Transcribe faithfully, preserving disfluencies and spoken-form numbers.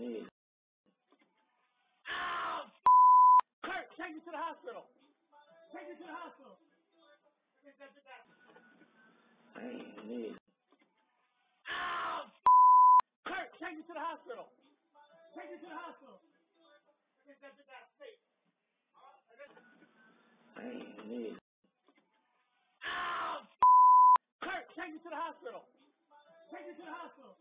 need. Ow! Kurt, take me to the hospital. Take me to the hospital. I need. Ow! Kurt, take me to the hospital. Take me to the hospital. I need. Ow! Kurt, take me to the hospital. Take me to the hospital.